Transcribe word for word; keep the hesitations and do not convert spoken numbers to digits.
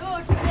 Roads.